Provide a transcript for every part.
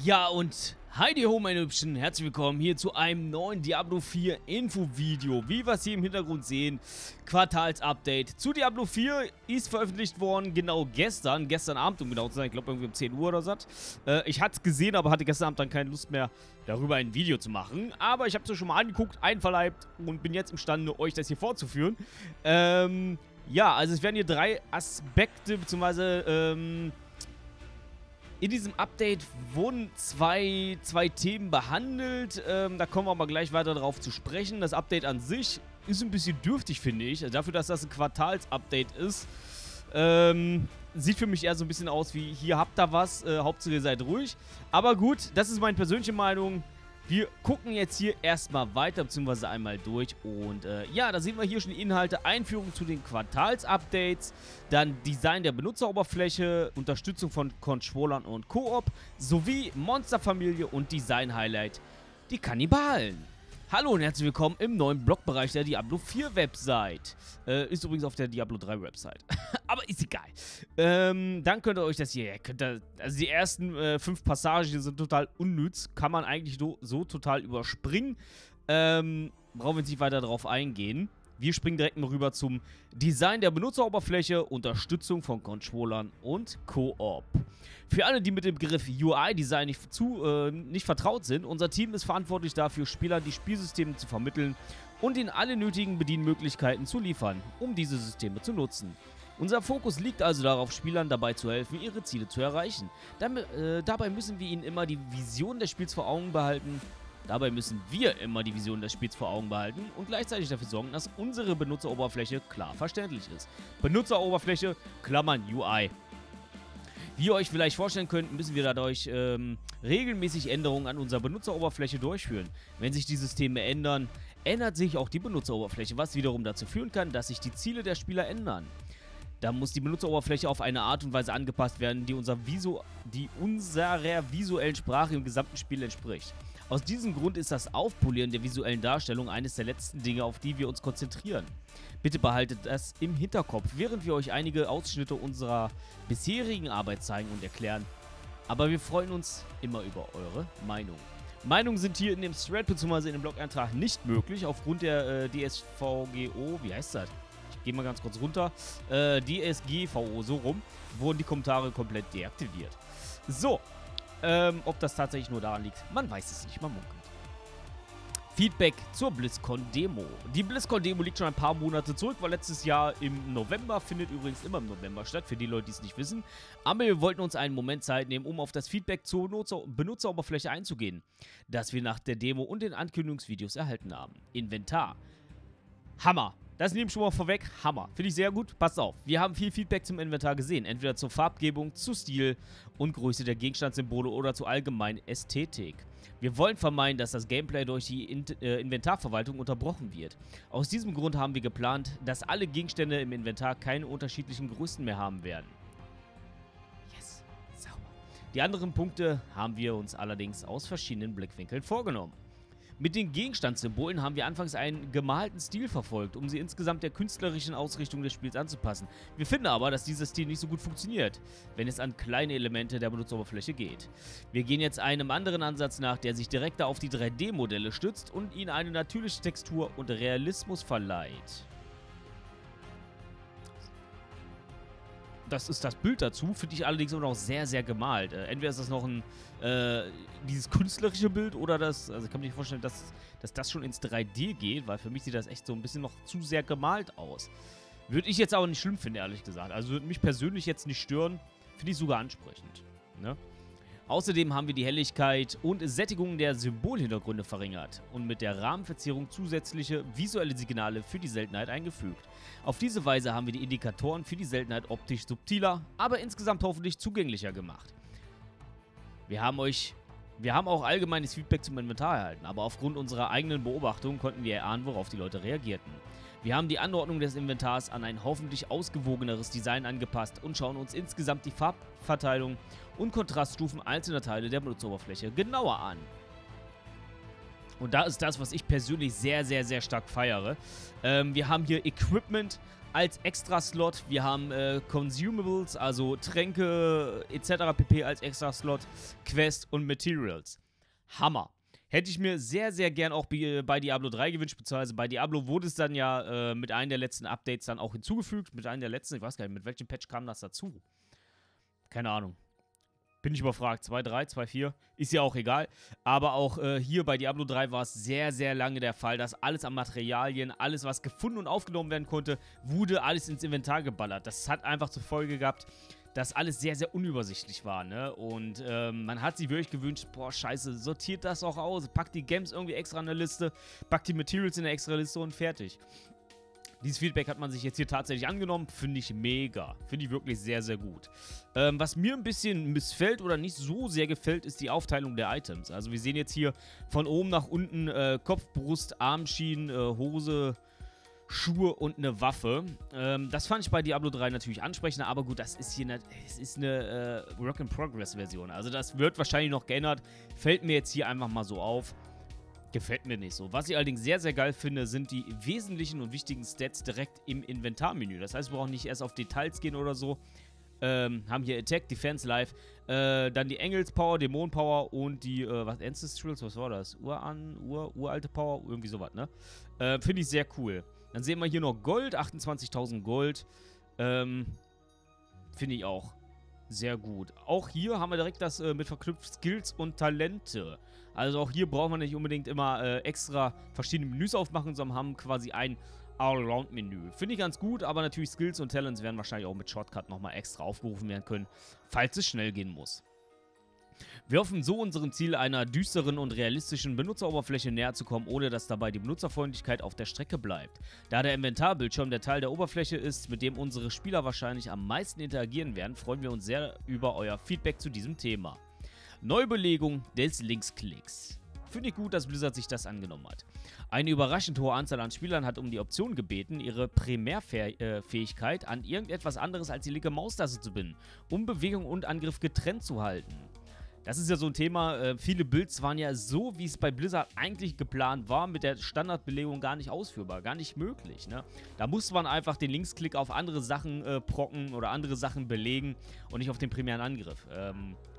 Ja, und heidi ho, meine Hübschen, herzlich willkommen hier zu einem neuen Diablo 4 Infovideo. Wie wir es hier im Hintergrund sehen, Quartalsupdate zu Diablo 4 ist veröffentlicht worden, genau gestern Abend, um genau zu sein, ich glaube irgendwie um 10 Uhr oder so. Ich hatte es gesehen, aber hatte gestern Abend dann keine Lust mehr, darüber ein Video zu machen. Aber ich habe es ja schon mal angeguckt, einverleibt und bin jetzt imstande, euch das hier vorzuführen. Ja, also es werden hier drei Aspekte, beziehungsweise, in diesem Update wurden zwei Themen behandelt, da kommen wir aber gleich weiter drauf zu sprechen. Das Update an sich ist ein bisschen dürftig, finde ich, also dafür, dass das ein Quartals-Update ist. Sieht für mich eher so ein bisschen aus wie, hier habt ihr was, Hauptsache ihr seid ruhig. Aber gut, das ist meine persönliche Meinung. Wir gucken jetzt hier erstmal weiter, beziehungsweise einmal durch und ja, da sehen wir hier schon die Inhalte, Einführung zu den Quartals-Updates, dann Design der Benutzeroberfläche, Unterstützung von Controllern und Koop, sowie Monsterfamilie und Design-Highlight, die Kannibalen. Hallo und herzlich willkommen im neuen Blogbereich der Diablo 4 Website. Ist übrigens auf der Diablo 3 Website, aber ist egal. Dann könnt ihr euch das hier, also die ersten 5 Passagen sind total unnütz, kann man eigentlich so total überspringen. Brauchen wir jetzt nicht weiter drauf eingehen. Wir springen direkt mal rüber zum Design der Benutzeroberfläche, Unterstützung von Controllern und Koop. Für alle, die mit dem Begriff UI-Design nicht vertraut sind, unser Team ist verantwortlich dafür, Spielern die Spielsysteme zu vermitteln und ihnen alle nötigen Bedienmöglichkeiten zu liefern, um diese Systeme zu nutzen. Unser Fokus liegt also darauf, Spielern dabei zu helfen, ihre Ziele zu erreichen. Dabei müssen wir immer die Vision des Spiels vor Augen behalten und gleichzeitig dafür sorgen, dass unsere Benutzeroberfläche klar verständlich ist. Benutzeroberfläche, Klammern UI. Wie ihr euch vielleicht vorstellen könnt, müssen wir dadurch regelmäßig Änderungen an unserer Benutzeroberfläche durchführen. Wenn sich die Systeme ändern, ändert sich auch die Benutzeroberfläche, was wiederum dazu führen kann, dass sich die Ziele der Spieler ändern. Da muss die Benutzeroberfläche auf eine Art und Weise angepasst werden, die unserer visuellen Sprache im gesamten Spiel entspricht. Aus diesem Grund ist das Aufpolieren der visuellen Darstellung eines der letzten Dinge, auf die wir uns konzentrieren. Bitte behaltet das im Hinterkopf, während wir euch einige Ausschnitte unserer bisherigen Arbeit zeigen und erklären. Aber wir freuen uns immer über eure Meinung. Meinungen sind hier in dem Thread bzw. in dem Blog-Eintrag nicht möglich, aufgrund der DSGVO, wie heißt das? Gehen wir ganz kurz runter. DSGVO, so rum, wurden die Kommentare komplett deaktiviert. So, ob das tatsächlich nur daran liegt, man weiß es nicht, man munkelt. Feedback zur BlizzCon-Demo. Die BlizzCon-Demo liegt schon ein paar Monate zurück, war letztes Jahr im November, findet übrigens immer im November statt, für die Leute, die es nicht wissen. Aber wir wollten uns einen Moment Zeit nehmen, um auf das Feedback zur Benutzeroberfläche einzugehen, das wir nach der Demo und den Ankündigungsvideos erhalten haben. Inventar. Hammer. Das nehme ich schon mal vorweg. Hammer. Finde ich sehr gut. Passt auf. Wir haben viel Feedback zum Inventar gesehen. Entweder zur Farbgebung, zu Stil und Größe der Gegenstandssymbole oder zur allgemeinen Ästhetik. Wir wollen vermeiden, dass das Gameplay durch die Inventarverwaltung unterbrochen wird. Aus diesem Grund haben wir geplant, dass alle Gegenstände im Inventar keine unterschiedlichen Größen mehr haben werden. Yes. Sauber. Die anderen Punkte haben wir uns allerdings aus verschiedenen Blickwinkeln vorgenommen. Mit den Gegenstandssymbolen haben wir anfangs einen gemalten Stil verfolgt, um sie insgesamt der künstlerischen Ausrichtung des Spiels anzupassen. Wir finden aber, dass dieser Stil nicht so gut funktioniert, wenn es an kleine Elemente der Benutzeroberfläche geht. Wir gehen jetzt einem anderen Ansatz nach, der sich direkt auf die 3D-Modelle stützt und ihnen eine natürliche Textur und Realismus verleiht. Das ist das Bild dazu, finde ich allerdings immer noch sehr, sehr gemalt. Entweder ist das noch dieses künstlerische Bild oder das, also ich kann mir nicht vorstellen, dass das schon ins 3D geht, weil für mich sieht das echt so ein bisschen noch zu sehr gemalt aus. Würde ich jetzt aber nicht schlimm finden, ehrlich gesagt. Also würde mich persönlich jetzt nicht stören, finde ich sogar ansprechend, ne? Außerdem haben wir die Helligkeit und Sättigung der Symbolhintergründe verringert und mit der Rahmenverzierung zusätzliche visuelle Signale für die Seltenheit eingefügt. Auf diese Weise haben wir die Indikatoren für die Seltenheit optisch subtiler, aber insgesamt hoffentlich zugänglicher gemacht. Wir haben auch allgemeines Feedback zum Inventar erhalten, aber aufgrund unserer eigenen Beobachtungen konnten wir erahnen, worauf die Leute reagierten. Wir haben die Anordnung des Inventars an ein hoffentlich ausgewogeneres Design angepasst und schauen uns insgesamt die Farbverteilung und Kontraststufen einzelner Teile der Benutzeroberfläche genauer an. Und da ist das, was ich persönlich sehr, sehr, sehr stark feiere. Wir haben hier Equipment als Extra-Slot. Wir haben Consumables, also Tränke etc. pp. Als Extra-Slot, Quest und Materials. Hammer. Hätte ich mir sehr, sehr gern auch bei Diablo 3 gewünscht, beziehungsweise bei Diablo wurde es dann ja mit einem der letzten Updates dann auch hinzugefügt. Mit einem der letzten, ich weiß gar nicht, mit welchem Patch kam das dazu? Keine Ahnung. Bin ich überfragt, 2.3, 2.4, ist ja auch egal. Aber auch hier bei Diablo 3 war es sehr, sehr lange der Fall, dass alles an Materialien, alles was gefunden und aufgenommen werden konnte, wurde alles ins Inventar geballert. Das hat einfach zur Folge gehabt, dass alles sehr, sehr unübersichtlich war, ne? Und man hat sich wirklich gewünscht, boah, scheiße, sortiert das auch aus, packt die Gems irgendwie extra in eine Liste, packt die Materials in eine extra Liste und fertig. Dieses Feedback hat man sich jetzt hier tatsächlich angenommen. Finde ich mega. Finde ich wirklich sehr, sehr gut. Was mir ein bisschen missfällt oder nicht so sehr gefällt, ist die Aufteilung der Items. Also wir sehen jetzt hier von oben nach unten Kopf, Brust, Armschienen, Hose, Schuhe und eine Waffe. Das fand ich bei Diablo 3 natürlich ansprechender, aber gut, das ist hier eine Work-in-Progress-Version. Also das wird wahrscheinlich noch geändert. Fällt mir jetzt hier einfach mal so auf. Gefällt mir nicht so. Was ich allerdings sehr, sehr geil finde, sind die wesentlichen und wichtigen Stats direkt im Inventarmenü. Das heißt, wir brauchen nicht erst auf Details gehen oder so. Haben hier Attack, Defense, Life, dann die Engels Power, Dämon Power und die, was, Ancestrals, was war das? Uralte Power, irgendwie sowas, ne? Finde ich sehr cool. Dann sehen wir hier noch Gold, 28.000 Gold. Finde ich auch sehr gut. Auch hier haben wir direkt das mit verknüpft Skills und Talente. Also auch hier brauchen wir nicht unbedingt immer extra verschiedene Menüs aufmachen, sondern haben quasi ein Allround-Menü. Finde ich ganz gut, aber natürlich Skills und Talents werden wahrscheinlich auch mit Shortcut nochmal extra aufgerufen werden können, falls es schnell gehen muss. Wir hoffen so unserem Ziel einer düsteren und realistischen Benutzeroberfläche näher zu kommen, ohne dass dabei die Benutzerfreundlichkeit auf der Strecke bleibt. Da der Inventarbildschirm der Teil der Oberfläche ist, mit dem unsere Spieler wahrscheinlich am meisten interagieren werden, freuen wir uns sehr über euer Feedback zu diesem Thema. Neubelegung des Linksklicks. Finde ich gut, dass Blizzard sich das angenommen hat. Eine überraschend hohe Anzahl an Spielern hat um die Option gebeten, ihre Primärfähigkeit an irgendetwas anderes als die linke Maustaste zu binden, um Bewegung und Angriff getrennt zu halten. Das ist ja so ein Thema, viele Builds waren ja so, wie es bei Blizzard eigentlich geplant war, mit der Standardbelegung gar nicht ausführbar, gar nicht möglich, ne? Da musste man einfach den Linksklick auf andere Sachen procken oder andere Sachen belegen und nicht auf den primären Angriff.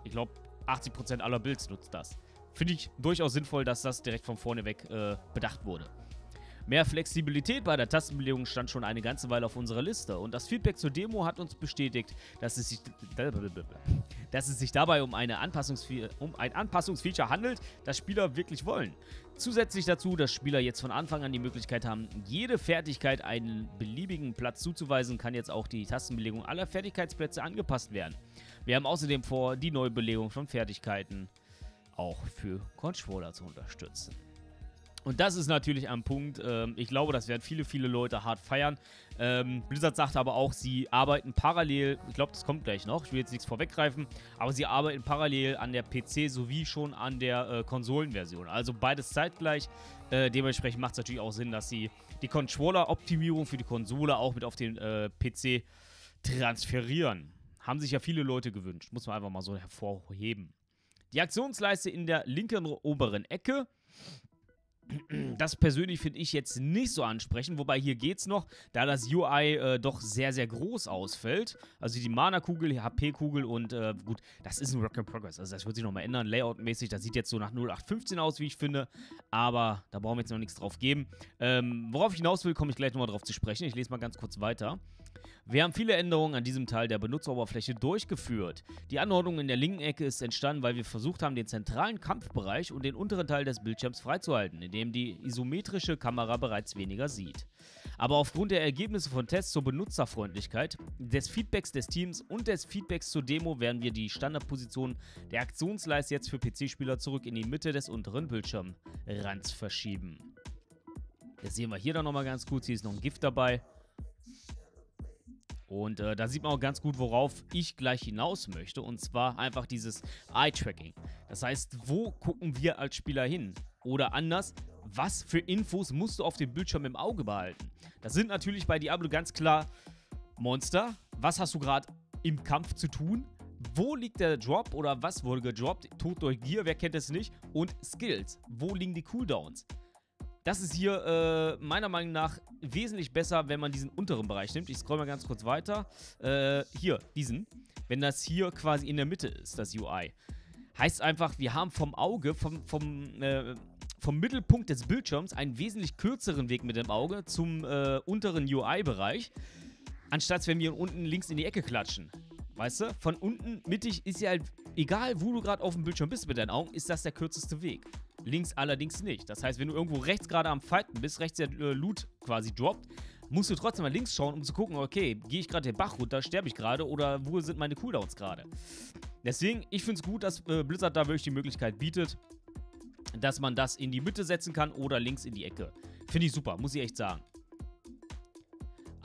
Ich glaube, 80% aller Builds nutzt das. Finde ich durchaus sinnvoll, dass das direkt von vorne weg bedacht wurde. Mehr Flexibilität bei der Tastenbelegung stand schon eine ganze Weile auf unserer Liste und das Feedback zur Demo hat uns bestätigt, dass es sich dabei um ein Anpassungsfeature handelt, das Spieler wirklich wollen. Zusätzlich dazu, dass Spieler jetzt von Anfang an die Möglichkeit haben, jede Fertigkeit einen beliebigen Platz zuzuweisen, kann jetzt auch die Tastenbelegung aller Fertigkeitsplätze angepasst werden. Wir haben außerdem vor, die Neubelegung von Fertigkeiten auch für Controller zu unterstützen. Und das ist natürlich ein Punkt, ich glaube, das werden viele, viele Leute hart feiern. Blizzard sagt aber auch, sie arbeiten parallel, ich glaube, das kommt gleich noch, ich will jetzt nichts vorweggreifen, aber sie arbeiten parallel an der PC- sowie schon an der Konsolenversion. Also beides zeitgleich, dementsprechend macht es natürlich auch Sinn, dass sie die Controller-Optimierung für die Konsole auch mit auf den PC transferieren. Haben sich ja viele Leute gewünscht, muss man einfach mal so hervorheben. Die Aktionsleiste in der linken oberen Ecke. Das persönlich finde ich jetzt nicht so ansprechend, wobei hier geht es noch, da das UI doch sehr, sehr groß ausfällt. Also die Mana-Kugel, die HP-Kugel und gut, das ist ein Work in Progress, also das wird sich nochmal ändern, layoutmäßig, das sieht jetzt so nach 0815 aus, wie ich finde, aber da brauchen wir jetzt noch nichts drauf geben. Worauf ich hinaus will, komme ich gleich nochmal drauf zu sprechen, ich lese mal ganz kurz weiter. Wir haben viele Änderungen an diesem Teil der Benutzeroberfläche durchgeführt. Die Anordnung in der linken Ecke ist entstanden, weil wir versucht haben, den zentralen Kampfbereich und den unteren Teil des Bildschirms freizuhalten, indem die isometrische Kamera bereits weniger sieht. Aber aufgrund der Ergebnisse von Tests zur Benutzerfreundlichkeit, des Feedbacks des Teams und des Feedbacks zur Demo werden wir die Standardposition der Aktionsleiste jetzt für PC-Spieler zurück in die Mitte des unteren Bildschirmrands verschieben. Das sehen wir hier dann nochmal ganz kurz, hier ist noch ein Gift dabei. Und da sieht man auch ganz gut, worauf ich gleich hinaus möchte, und zwar einfach dieses Eye-Tracking. Das heißt, wo gucken wir als Spieler hin? Oder anders, was für Infos musst du auf dem Bildschirm im Auge behalten? Das sind natürlich bei Diablo ganz klar Monster. Was hast du gerade im Kampf zu tun? Wo liegt der Drop oder was wurde gedroppt? Tod durch Gier, wer kennt es nicht? Und Skills. Wo liegen die Cooldowns? Das ist hier meiner Meinung nach wesentlich besser, wenn man diesen unteren Bereich nimmt. Ich scroll mal ganz kurz weiter. Hier, diesen. Wenn das hier quasi in der Mitte ist, das UI. Heißt einfach, wir haben vom Auge, vom Mittelpunkt des Bildschirms einen wesentlich kürzeren Weg mit dem Auge zum unteren UI-Bereich, anstatt wenn wir unten links in die Ecke klatschen. Weißt du, von unten mittig ist ja halt, egal wo du gerade auf dem Bildschirm bist mit deinen Augen, ist das der kürzeste Weg. Links allerdings nicht. Das heißt, wenn du irgendwo rechts gerade am Fighten bist, rechts der Loot quasi droppt, musst du trotzdem mal links schauen, um zu gucken, okay, gehe ich gerade den Bach runter, sterbe ich gerade oder wo sind meine Cooldowns gerade? Deswegen, ich finde es gut, dass Blizzard da wirklich die Möglichkeit bietet, dass man das in die Mitte setzen kann oder links in die Ecke. Finde ich super, muss ich echt sagen.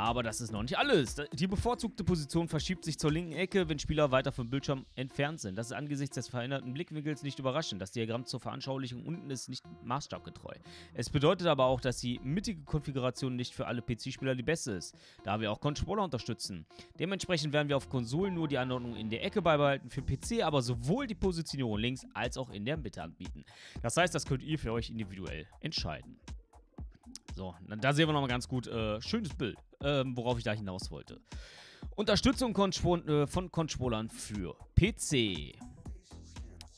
Aber das ist noch nicht alles. Die bevorzugte Position verschiebt sich zur linken Ecke, wenn Spieler weiter vom Bildschirm entfernt sind. Das ist angesichts des veränderten Blickwinkels nicht überraschend. Das Diagramm zur Veranschaulichung unten ist nicht maßstabgetreu. Es bedeutet aber auch, dass die mittige Konfiguration nicht für alle PC-Spieler die beste ist, da wir auch Controller unterstützen. Dementsprechend werden wir auf Konsolen nur die Anordnung in der Ecke beibehalten, für PC aber sowohl die Positionierung links als auch in der Mitte anbieten. Das heißt, das könnt ihr für euch individuell entscheiden. So, da sehen wir nochmal ganz gut, schönes Bild, worauf ich da hinaus wollte. Unterstützung von Controllern für PC.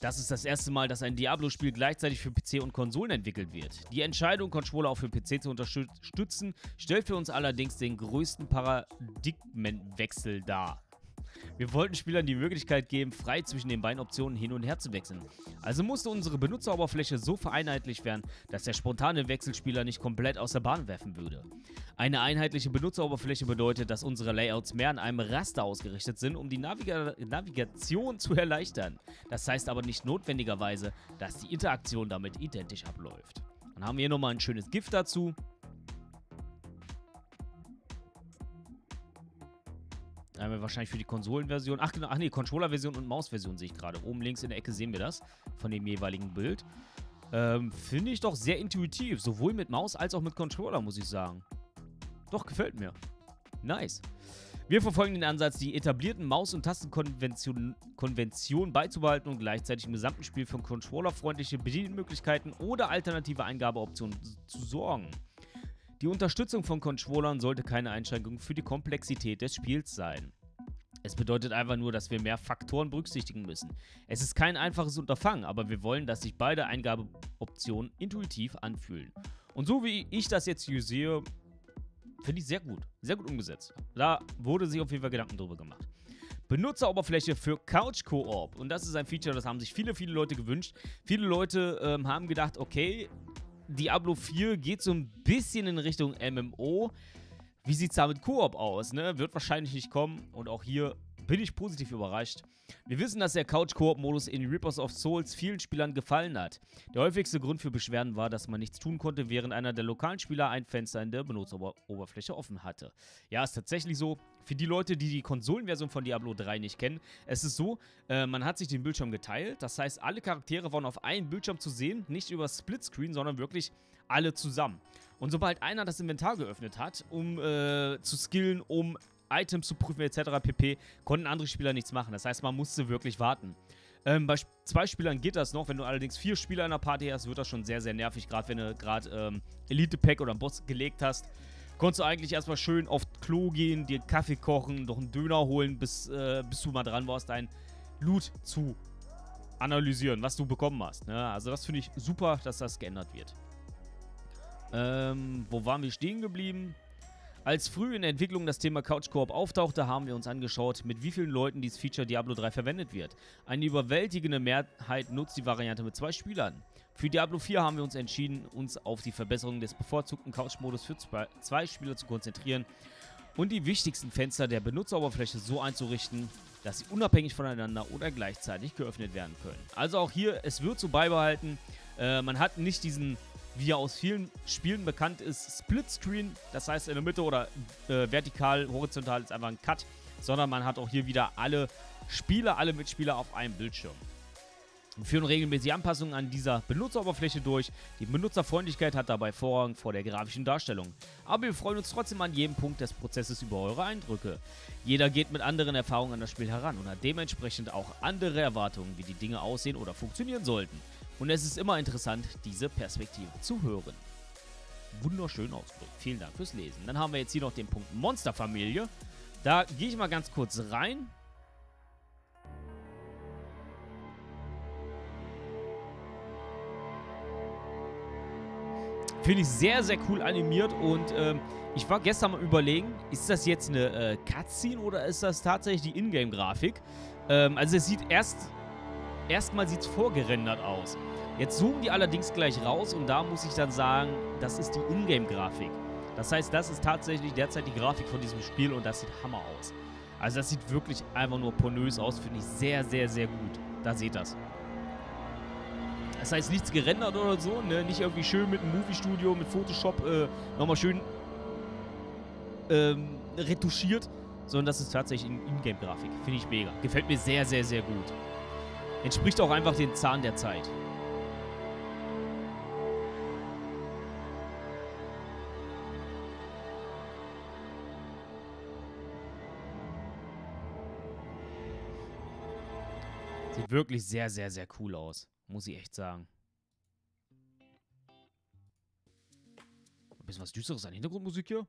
Das ist das erste Mal, dass ein Diablo-Spiel gleichzeitig für PC und Konsolen entwickelt wird. Die Entscheidung, Controller auch für PC zu unterstützen, stellt für uns allerdings den größten Paradigmenwechsel dar. Wir wollten Spielern die Möglichkeit geben, frei zwischen den beiden Optionen hin und her zu wechseln. Also musste unsere Benutzeroberfläche so vereinheitlicht werden, dass der spontane Wechselspieler nicht komplett aus der Bahn werfen würde. Eine einheitliche Benutzeroberfläche bedeutet, dass unsere Layouts mehr an einem Raster ausgerichtet sind, um die Navigation zu erleichtern. Das heißt aber nicht notwendigerweise, dass die Interaktion damit identisch abläuft. Dann haben wir hier nochmal ein schönes GIF dazu. Einmal wahrscheinlich für die Konsolenversion. Ach genau, Controller-Version und Maus-Version sehe ich gerade. Oben links in der Ecke sehen wir das von dem jeweiligen Bild. Finde ich doch sehr intuitiv, sowohl mit Maus als auch mit Controller, muss ich sagen. Doch, gefällt mir. Nice. Wir verfolgen den Ansatz, die etablierten Maus- und Tastenkonventionen beizubehalten und gleichzeitig im gesamten Spiel für controllerfreundliche Bedienmöglichkeiten oder alternative Eingabeoptionen zu sorgen. Die Unterstützung von Controllern sollte keine Einschränkung für die Komplexität des Spiels sein. Es bedeutet einfach nur, dass wir mehr Faktoren berücksichtigen müssen. Es ist kein einfaches Unterfangen, aber wir wollen, dass sich beide Eingabeoptionen intuitiv anfühlen. Und so wie ich das jetzt hier sehe, finde ich sehr gut umgesetzt. Da wurde sich auf jeden Fall Gedanken drüber gemacht. Benutzeroberfläche für Couch-Koop. Und das ist ein Feature, das haben sich viele Leute gewünscht. Viele Leute haben gedacht, okay, Diablo 4 geht so ein bisschen in Richtung MMO. Wie sieht es da mit Koop aus? Ne? Wird wahrscheinlich nicht kommen. Und auch hier bin ich positiv überrascht. Wir wissen, dass der Couch-Koop-Modus in Reapers of Souls vielen Spielern gefallen hat. Der häufigste Grund für Beschwerden war, dass man nichts tun konnte, während einer der lokalen Spieler ein Fenster in der Benutzeroberfläche offen hatte. Ja, ist tatsächlich so. Für die Leute, die die Konsolenversion von Diablo 3 nicht kennen, es ist so, man hat sich den Bildschirm geteilt. Das heißt, alle Charaktere waren auf einem Bildschirm zu sehen, nicht über Splitscreen, sondern wirklich alle zusammen. Und sobald einer das Inventar geöffnet hat, um zu skillen, um Items zu prüfen etc. pp., konnten andere Spieler nichts machen. Das heißt, man musste wirklich warten. Bei zwei Spielern geht das noch. Wenn du allerdings 4 Spieler in einer Party hast, wird das schon sehr nervig. Gerade wenn du gerade Elite-Pack oder einen Boss gelegt hast, konntest du eigentlich erstmal schön auf Klo gehen, dir Kaffee kochen, noch einen Döner holen, bis du mal dran warst, dein Loot zu analysieren, was du bekommen hast. Ja, also das finde ich super, dass das geändert wird. Wo waren wir stehen geblieben? Als früh in der Entwicklung das Thema Couch-Koop auftauchte, haben wir uns angeschaut, mit wie vielen Leuten dieses Feature Diablo 3 verwendet wird. Eine überwältigende Mehrheit nutzt die Variante mit 2 Spielern. Für Diablo 4 haben wir uns entschieden, uns auf die Verbesserung des bevorzugten Couch-Modus für 2 Spieler zu konzentrieren und die wichtigsten Fenster der Benutzeroberfläche so einzurichten, dass sie unabhängig voneinander oder gleichzeitig geöffnet werden können. Also auch hier, es wird so beibehalten, man hat nicht diesen, wie er aus vielen Spielen bekannt ist, Split-Screen, das heißt in der Mitte oder vertikal, horizontal ist einfach ein Cut, sondern man hat auch hier wieder alle Mitspieler auf einem Bildschirm. Wir führen regelmäßige Anpassungen an dieser Benutzeroberfläche durch. Die Benutzerfreundlichkeit hat dabei Vorrang vor der grafischen Darstellung. Aber wir freuen uns trotzdem an jedem Punkt des Prozesses über eure Eindrücke. Jeder geht mit anderen Erfahrungen an das Spiel heran und hat dementsprechend auch andere Erwartungen, wie die Dinge aussehen oder funktionieren sollten. Und es ist immer interessant, diese Perspektive zu hören. Wunderschön ausgedrückt. Vielen Dank fürs Lesen. Dann haben wir jetzt hier noch den Punkt Monsterfamilie. Da gehe ich mal ganz kurz rein. Finde ich sehr, sehr cool animiert und ich war gestern mal überlegen, ist das jetzt eine Cutscene oder ist das tatsächlich die Ingame-Grafik? Also es sieht erstmal sieht's vorgerendert aus. Jetzt zoomen die allerdings gleich raus und da muss ich dann sagen, das ist die Ingame-Grafik. Das heißt, das ist tatsächlich derzeit die Grafik von diesem Spiel und das sieht Hammer aus. Also das sieht wirklich einfach nur pornös aus, finde ich sehr, sehr, sehr gut. Da seht ihr das. Das heißt, nichts gerendert oder so, ne? Nicht irgendwie schön mit einem Movie-Studio, mit Photoshop nochmal schön retuschiert, sondern das ist tatsächlich Ingame-Grafik. Finde ich mega. Gefällt mir sehr, sehr, sehr gut. Entspricht auch einfach dem Zahn der Zeit. Sieht wirklich sehr, sehr, sehr cool aus. Muss ich echt sagen. Ein bisschen was Düsteres an Hintergrundmusik hier.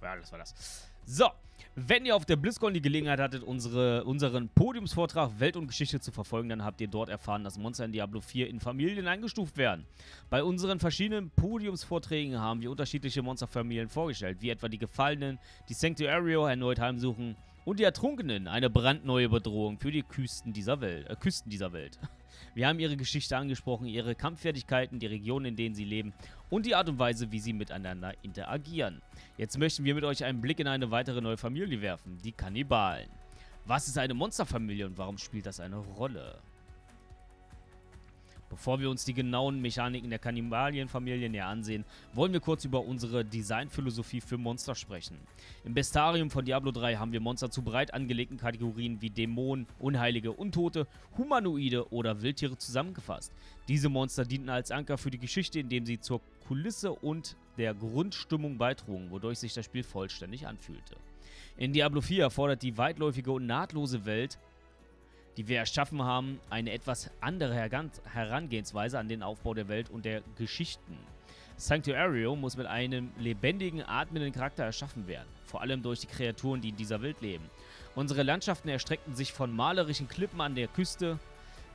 Ja, das war das. So, wenn ihr auf der BlizzCon die Gelegenheit hattet, unseren Podiumsvortrag Welt und Geschichte zu verfolgen, dann habt ihr dort erfahren, dass Monster in Diablo 4 in Familien eingestuft werden. Bei unseren verschiedenen Podiumsvorträgen haben wir unterschiedliche Monsterfamilien vorgestellt, wie etwa die Gefallenen, die Sanctuary erneut heimsuchen und die Ertrunkenen, eine brandneue Bedrohung für die Küsten dieser Welt. Wir haben ihre Geschichte angesprochen, ihre Kampffertigkeiten, die Regionen, in denen sie leben und die Art und Weise, wie sie miteinander interagieren. Jetzt möchten wir mit euch einen Blick in eine weitere neue Familie werfen, die Kannibalen. Was ist eine Monsterfamilie und warum spielt das eine Rolle? Bevor wir uns die genauen Mechaniken der Kannibalienfamilie näher ansehen, wollen wir kurz über unsere Designphilosophie für Monster sprechen. Im Bestiarium von Diablo 3 haben wir Monster zu breit angelegten Kategorien wie Dämonen, Unheilige, Untote, Humanoide oder Wildtiere zusammengefasst. Diese Monster dienten als Anker für die Geschichte, indem sie zur Kulisse und der Grundstimmung beitrugen, wodurch sich das Spiel vollständig anfühlte. In Diablo 4 erfordert die weitläufige und nahtlose Welt, die wir erschaffen haben, eine etwas andere Herangehensweise an den Aufbau der Welt und der Geschichten. Sanctuary muss mit einem lebendigen, atmenden Charakter erschaffen werden, vor allem durch die Kreaturen, die in dieser Welt leben. Unsere Landschaften erstreckten sich von malerischen Klippen an der Küste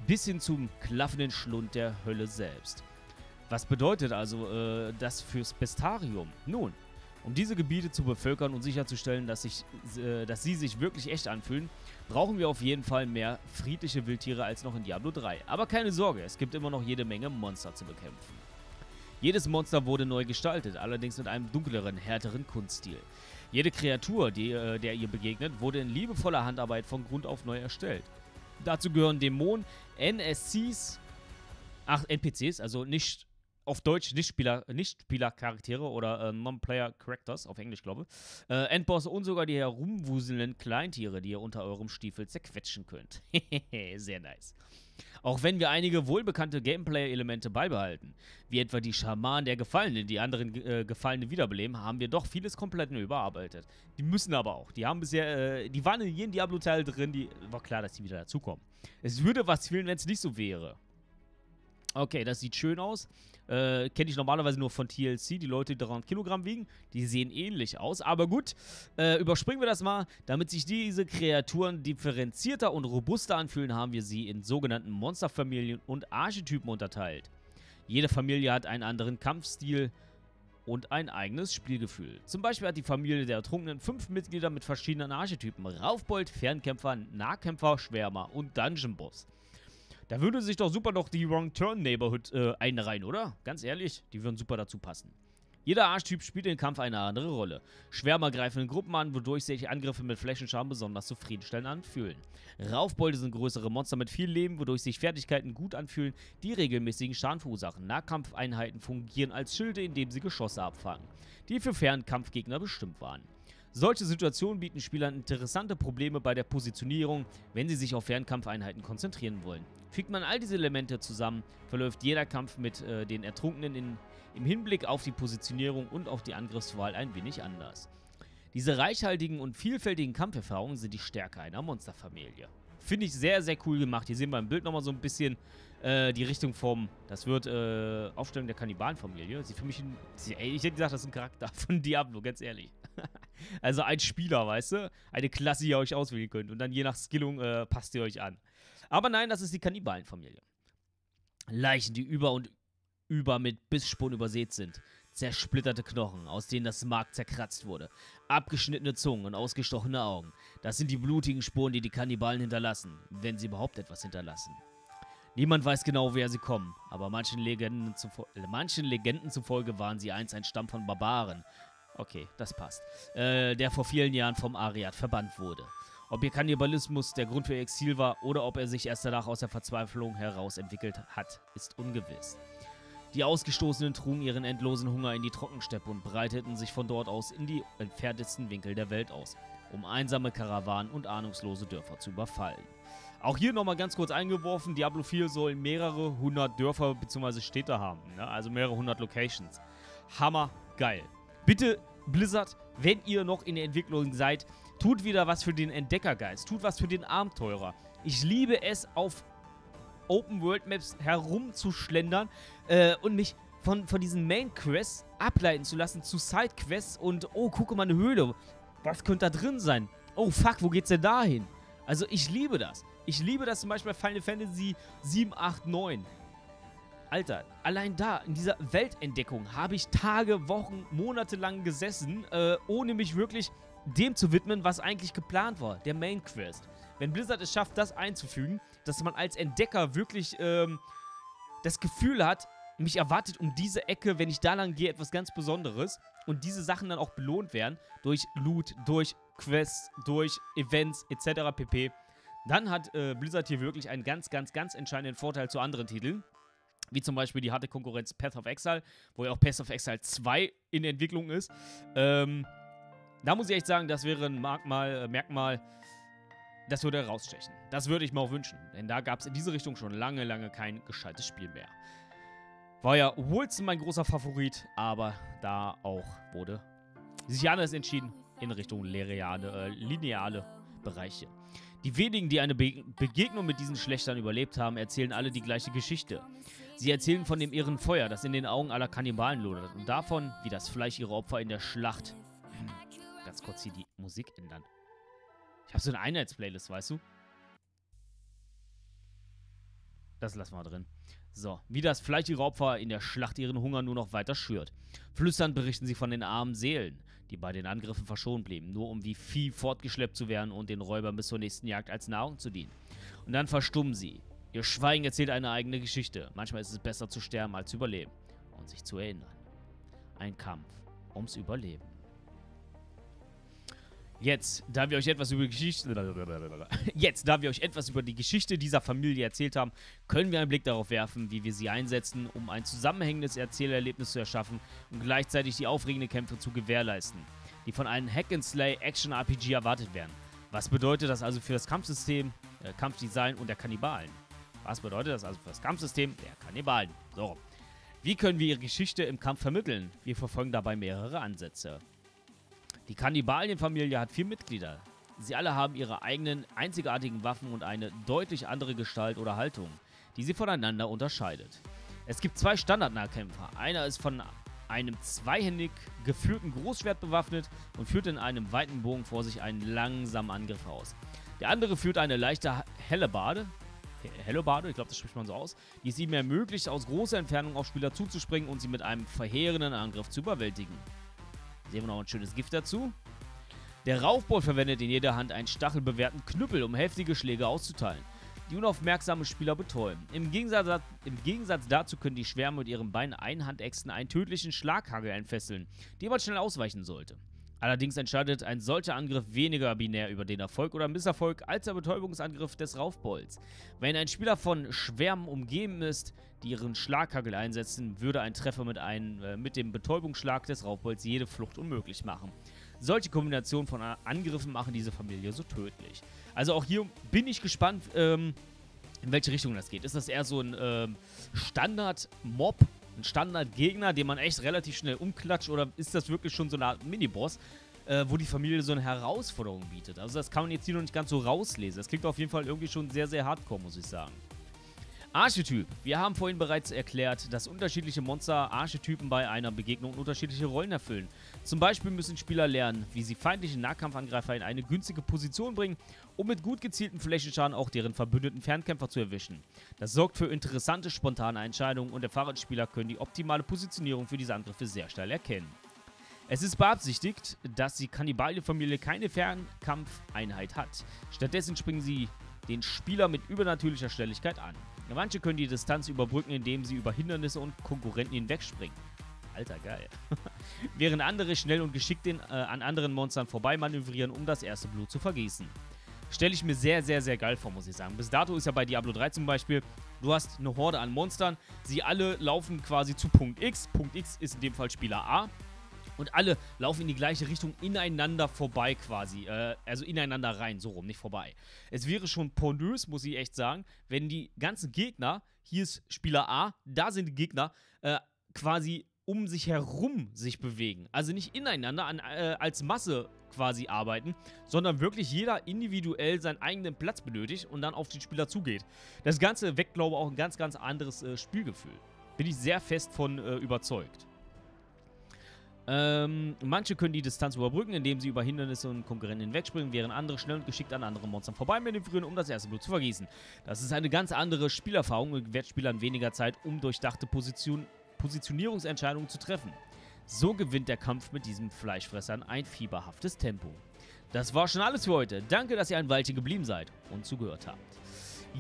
bis hin zum klaffenden Schlund der Hölle selbst. Was bedeutet also das fürs Bestiarium? Nun, um diese Gebiete zu bevölkern und sicherzustellen, dass sie sich wirklich echt anfühlen, brauchen wir auf jeden Fall mehr friedliche Wildtiere als noch in Diablo 3. Aber keine Sorge, es gibt immer noch jede Menge Monster zu bekämpfen. Jedes Monster wurde neu gestaltet, allerdings mit einem dunkleren, härteren Kunststil. Jede Kreatur, der ihr begegnet, wurde in liebevoller Handarbeit von Grund auf neu erstellt. Dazu gehören Dämonen, NPCs, also nicht... auf Deutsch Nicht-Spieler-Charaktere oder Non-Player-Characters, auf Englisch glaube ich, Endboss und sogar die herumwuselnden Kleintiere, die ihr unter eurem Stiefel zerquetschen könnt. Sehr nice. Auch wenn wir einige wohlbekannte Gameplay-Elemente beibehalten, wie etwa die Schamanen der Gefallenen, die anderen Gefallene wiederbeleben, haben wir doch vieles komplett neu überarbeitet. Die müssen aber auch. Die haben bisher, die waren in jedem Diablo-Teil drin, war klar, dass die wieder dazukommen. Es würde was fehlen, wenn es nicht so wäre. Okay, das sieht schön aus. Kenne ich normalerweise nur von TLC, die Leute, die 300 Kilogramm wiegen, die sehen ähnlich aus. Aber gut, überspringen wir das mal. Damit sich diese Kreaturen differenzierter und robuster anfühlen, haben wir sie in sogenannten Monsterfamilien und Archetypen unterteilt. Jede Familie hat einen anderen Kampfstil und ein eigenes Spielgefühl. Zum Beispiel hat die Familie der Ertrunkenen 5 Mitglieder mit verschiedenen Archetypen. Raufbold, Fernkämpfer, Nahkämpfer, Schwärmer und Dungeon-Boss. Da würde sich doch super noch die Wrong-Turn-Neighborhood einreihen, oder? Ganz ehrlich, die würden super dazu passen. Jeder Arschtyp spielt im Kampf eine andere Rolle. Schwärmer greifen in Gruppen an, wodurch sich Angriffe mit Flächenscham besonders zufriedenstellend anfühlen. Raufbolde sind größere Monster mit viel Leben, wodurch sich Fertigkeiten gut anfühlen, die regelmäßigen Schaden verursachen. Nahkampfeinheiten fungieren als Schilde, indem sie Geschosse abfangen, die für Fernkampfgegner bestimmt waren. Solche Situationen bieten Spielern interessante Probleme bei der Positionierung, wenn sie sich auf Fernkampfeinheiten konzentrieren wollen. Fügt man all diese Elemente zusammen, verläuft jeder Kampf mit den Ertrunkenen im Hinblick auf die Positionierung und auf die Angriffswahl ein wenig anders. Diese reichhaltigen und vielfältigen Kampferfahrungen sind die Stärke einer Monsterfamilie. Finde ich sehr, sehr cool gemacht. Hier sehen wir im Bild nochmal so ein bisschen die Richtung vom, das wird Aufstellung der Kannibalenfamilie. Sieht für mich, ich hätte gesagt, das ist ein Charakter von Diablo, ganz ehrlich. Also ein Spieler, weißt du? Eine Klasse, die ihr euch auswählen könnt. Und dann je nach Skillung passt ihr euch an. Aber nein, das ist die Kannibalenfamilie. Leichen, die über und über mit Bissspuren übersät sind. Zersplitterte Knochen, aus denen das Mark zerkratzt wurde. Abgeschnittene Zungen und ausgestochene Augen. Das sind die blutigen Spuren, die die Kannibalen hinterlassen, wenn sie überhaupt etwas hinterlassen. Niemand weiß genau, woher sie kommen, aber manchen Legenden zufolge waren sie einst ein Stamm von Barbaren. Okay, das passt. Der vor vielen Jahren vom Ariad verbannt wurde. Ob ihr Kannibalismus der Grund für ihr Exil war oder ob er sich erst danach aus der Verzweiflung heraus entwickelt hat, ist ungewiss. Die Ausgestoßenen trugen ihren endlosen Hunger in die Trockensteppe und breiteten sich von dort aus in die entferntesten Winkel der Welt aus, um einsame Karawanen und ahnungslose Dörfer zu überfallen. Auch hier nochmal ganz kurz eingeworfen, Diablo 4 soll mehrere hundert Dörfer bzw. Städte haben, ne? Also mehrere hundert Locations. Hammer, geil. Bitte, Blizzard, wenn ihr noch in der Entwicklung seid, tut wieder was für den Entdeckergeist, tut was für den Abenteurer. Ich liebe es, auf Open-World-Maps herumzuschlendern und mich von diesen Main-Quests ableiten zu lassen zu Side-Quests und, oh, gucke mal, eine Höhle. Was könnte da drin sein? Oh, fuck, wo geht's denn da hin? Also, ich liebe das. Ich liebe das zum Beispiel bei Final Fantasy 7, 8, 9. Alter, allein da, in dieser Weltentdeckung, habe ich Tage, Wochen, Monate lang gesessen, ohne mich wirklich dem zu widmen, was eigentlich geplant war, der Main-Quest. Wenn Blizzard es schafft, das einzufügen, dass man als Entdecker wirklich das Gefühl hat, mich erwartet um diese Ecke, wenn ich da lang gehe, etwas ganz Besonderes und diese Sachen dann auch belohnt werden durch Loot, durch Quests, durch Events etc. pp. Dann hat Blizzard hier wirklich einen ganz, ganz, ganz entscheidenden Vorteil zu anderen Titeln, wie zum Beispiel die harte Konkurrenz Path of Exile, wo ja auch Path of Exile 2 in Entwicklung ist. Da muss ich echt sagen, das wäre ein Merkmal, das würde herausstechen. Das würde ich mir auch wünschen, denn da gab es in diese Richtung schon lange, lange kein gescheites Spiel mehr. War ja Wilson mein großer Favorit, aber da auch wurde sich anders entschieden in Richtung lineare Bereiche. Die wenigen, die eine Begegnung mit diesen Schlechtern überlebt haben, erzählen alle die gleiche Geschichte. Sie erzählen von dem irren Feuer, das in den Augen aller Kannibalen lodert und davon, wie das Fleisch ihrer Opfer in der Schlacht... Ganz kurz hier die Musik ändern. Ich habe so eine Einheitsplaylist, weißt du? Das lassen wir drin. So, wie das Fleisch ihrer Opfer in der Schlacht ihren Hunger nur noch weiter schürt. Flüsternd berichten sie von den armen Seelen, die bei den Angriffen verschont blieben, nur um wie Vieh fortgeschleppt zu werden und den Räubern bis zur nächsten Jagd als Nahrung zu dienen. Und dann verstummen sie. Ihr Schweigen erzählt eine eigene Geschichte. Manchmal ist es besser zu sterben als zu überleben und sich zu erinnern. Ein Kampf ums Überleben. Jetzt, da wir euch etwas über die Geschichte dieser Familie erzählt haben, können wir einen Blick darauf werfen, wie wir sie einsetzen, um ein zusammenhängendes Erzählerlebnis zu erschaffen und gleichzeitig die aufregenden Kämpfe zu gewährleisten, die von einem Hack-and-Slay-Action-RPG erwartet werden. Was bedeutet das also für das Kampfsystem, Kampfdesign und der Kannibalen? So. Wie können wir ihre Geschichte im Kampf vermitteln? Wir verfolgen dabei mehrere Ansätze. Die Kannibalienfamilie hat 4 Mitglieder. Sie alle haben ihre eigenen einzigartigen Waffen und eine deutlich andere Gestalt oder Haltung, die sie voneinander unterscheidet. Es gibt 2 Standardnahkämpfer. Einer ist von einem zweihändig geführten Großschwert bewaffnet und führt in einem weiten Bogen vor sich einen langsamen Angriff aus. Der andere führt eine leichte Hellebarde, ich glaube, das spricht man so aus, die es ihm ermöglicht, aus großer Entfernung auf Spieler zuzuspringen und sie mit einem verheerenden Angriff zu überwältigen. Sehen wir noch ein schönes Gift dazu. Der Raufbold verwendet in jeder Hand einen stachelbewehrten Knüppel, um heftige Schläge auszuteilen, die unaufmerksame Spieler betäuben. Im Gegensatz dazu können die Schwärme mit ihren beiden Einhandäxten einen tödlichen Schlaghagel entfesseln, dem man schnell ausweichen sollte. Allerdings entscheidet ein solcher Angriff weniger binär über den Erfolg oder Misserfolg als der Betäubungsangriff des Raufbolds. Wenn ein Spieler von Schwärmen umgeben ist, die ihren Schlaghagel einsetzen, würde ein Treffer mit dem Betäubungsschlag des Raufbolds jede Flucht unmöglich machen. Solche Kombinationen von Angriffen machen diese Familie so tödlich. Also auch hier bin ich gespannt, in welche Richtung das geht. Ist das eher so ein Standard-Mob, ein Standard-Gegner, den man echt relativ schnell umklatscht, oder ist das wirklich schon so eine Art Miniboss, wo die Familie so eine Herausforderung bietet? Also das kann man jetzt hier noch nicht ganz so rauslesen. Das klingt auf jeden Fall irgendwie schon sehr, sehr hardcore, muss ich sagen. Archetyp. Wir haben vorhin bereits erklärt, dass unterschiedliche Monster Archetypen bei einer Begegnung unterschiedliche Rollen erfüllen. Zum Beispiel müssen Spieler lernen, wie sie feindliche Nahkampfangreifer in eine günstige Position bringen, um mit gut gezielten Flächenschaden auch deren verbündeten Fernkämpfer zu erwischen. Das sorgt für interessante, spontane Entscheidungen, und erfahrene Spieler können die optimale Positionierung für diese Angriffe sehr schnell erkennen. Es ist beabsichtigt, dass die Kannibale-Familie keine Fernkampfeinheit hat. Stattdessen springen sie den Spieler mit übernatürlicher Schnelligkeit an. Manche können die Distanz überbrücken, indem sie über Hindernisse und Konkurrenten hinwegspringen. Alter, geil. Während andere schnell und geschickt an anderen Monstern vorbeimanövrieren, um das erste Blut zu vergießen. Stelle ich mir sehr, sehr, sehr geil vor, muss ich sagen. Bis dato ist ja bei Diablo 3 zum Beispiel, du hast eine Horde an Monstern, sie alle laufen quasi zu Punkt X. Punkt X ist in dem Fall Spieler A. Und alle laufen in die gleiche Richtung ineinander vorbei quasi, also ineinander rein, so rum, nicht vorbei. Es wäre schon pornös, muss ich echt sagen, wenn die ganzen Gegner, hier ist Spieler A, da sind die Gegner, quasi um sich herum sich bewegen. Also nicht ineinander als Masse quasi arbeiten, sondern wirklich jeder individuell seinen eigenen Platz benötigt und dann auf den Spieler zugeht. Das Ganze weckt, glaube ich, auch ein ganz, ganz anderes Spielgefühl. Bin ich sehr fest von überzeugt. Manche können die Distanz überbrücken, indem sie über Hindernisse und Konkurrenten hinwegspringen, während andere schnell und geschickt an anderen Monstern vorbeimanövrieren, um das erste Blut zu vergießen. Das ist eine ganz andere Spielerfahrung und gewährt Spielern weniger Zeit, um durchdachte Positionierungsentscheidungen zu treffen. So gewinnt der Kampf mit diesen Fleischfressern ein fieberhaftes Tempo. Das war schon alles für heute. Danke, dass ihr ein Weilchen geblieben seid und zugehört habt.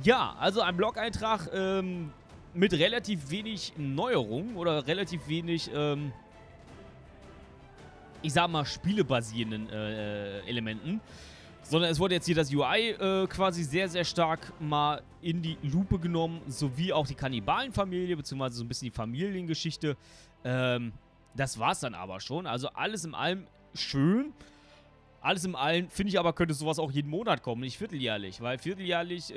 Ja, also ein Blog-Eintrag mit relativ wenig Neuerungen oder relativ wenig... ich sag mal, spielebasierenden Elementen, sondern es wurde jetzt hier das UI quasi sehr, sehr stark mal in die Lupe genommen, sowie auch die Kannibalenfamilie, beziehungsweise so ein bisschen die Familiengeschichte. Das war's dann aber schon. Also alles in allem schön. Alles in allem, finde ich aber, könnte sowas auch jeden Monat kommen, nicht vierteljährlich, weil vierteljährlich,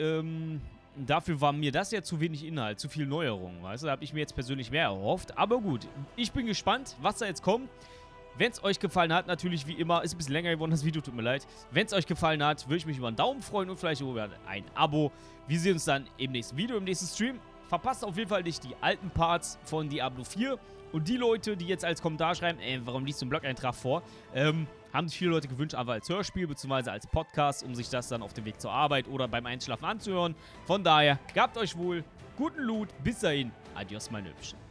dafür war mir das ja zu wenig Inhalt, zu viel Neuerungen, weißt du, da habe ich mir jetzt persönlich mehr erhofft. Aber gut, ich bin gespannt, was da jetzt kommt. Wenn es euch gefallen hat, natürlich wie immer, ist ein bisschen länger geworden, das Video, tut mir leid. Wenn es euch gefallen hat, würde ich mich über einen Daumen freuen und vielleicht über ein Abo. Wir sehen uns dann im nächsten Video, im nächsten Stream. Verpasst auf jeden Fall nicht die alten Parts von Diablo 4. Und die Leute, die jetzt als Kommentar schreiben, ey, warum liest du einen Blog-Eintrag vor, haben sich viele Leute gewünscht, aber als Hörspiel bzw. als Podcast, um sich das dann auf dem Weg zur Arbeit oder beim Einschlafen anzuhören. Von daher, gehabt euch wohl, guten Loot, bis dahin, adios meine Hübschen.